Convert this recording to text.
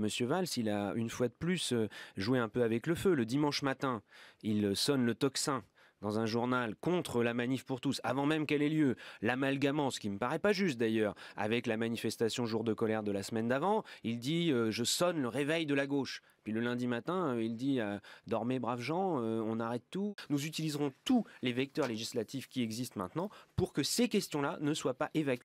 Monsieur Valls, il a une fois de plus joué un peu avec le feu. Le dimanche matin, il sonne le tocsin dans un journal contre la manif pour tous, avant même qu'elle ait lieu, l'amalgamant, ce qui me paraît pas juste d'ailleurs, avec la manifestation jour de colère de la semaine d'avant. Il dit je sonne le réveil de la gauche ». Puis le lundi matin, il dit « Dormez, braves gens, on arrête tout ». Nous utiliserons tous les vecteurs législatifs qui existent maintenant pour que ces questions-là ne soient pas évacuées.